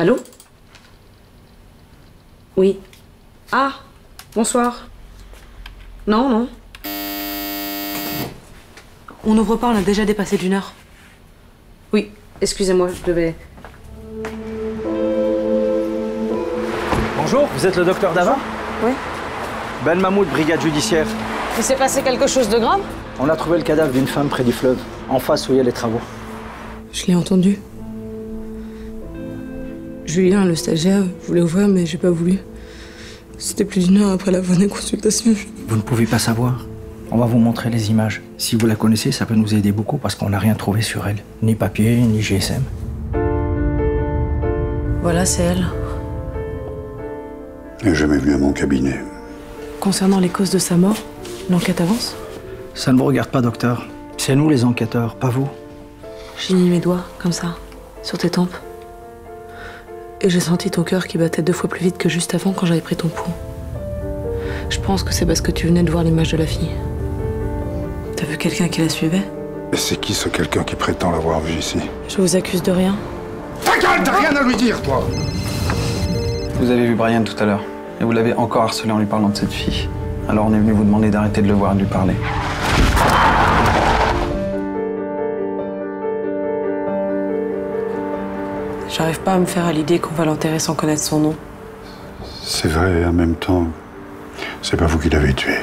Allô? Oui. Ah, bonsoir. Non, non. On n'ouvre pas, on a déjà dépassé d'1 heure. Oui, excusez-moi, je devais... Bonjour, vous êtes le docteur Davin? Oui. Ben Mahmoud, brigade judiciaire. Il s'est passé quelque chose de grave? On a trouvé le cadavre d'une femme près du fleuve, en face où il y a les travaux. Je l'ai entendu. Julien, le stagiaire, voulait ouvrir, mais j'ai pas voulu. C'était plus d'1 heure après la fin des consultations. Vous ne pouvez pas savoir. On va vous montrer les images. Si vous la connaissez, ça peut nous aider beaucoup parce qu'on n'a rien trouvé sur elle. Ni papier, ni GSM. Voilà, c'est elle. Elle n'est jamais venue à mon cabinet. Concernant les causes de sa mort, l'enquête avance? Ça ne vous regarde pas, docteur. C'est nous les enquêteurs, pas vous. J'ai mis mes doigts, comme ça, sur tes tempes. Et j'ai senti ton cœur qui battait 2 fois plus vite que juste avant quand j'avais pris ton pouls. Je pense que c'est parce que tu venais de voir l'image de la fille. T'as vu quelqu'un qui la suivait? Et c'est qui ce quelqu'un qui prétend l'avoir vu ici? Je vous accuse de rien. Ta gueule, t'as rien à lui dire, toi! Vous avez vu Brian tout à l'heure, et vous l'avez encore harcelé en lui parlant de cette fille. Alors on est venu vous demander d'arrêter de le voir et de lui parler. J'arrive pas à me faire à l'idée qu'on va l'enterrer sans connaître son nom. C'est vrai, et en même temps, c'est pas vous qui l'avez tué.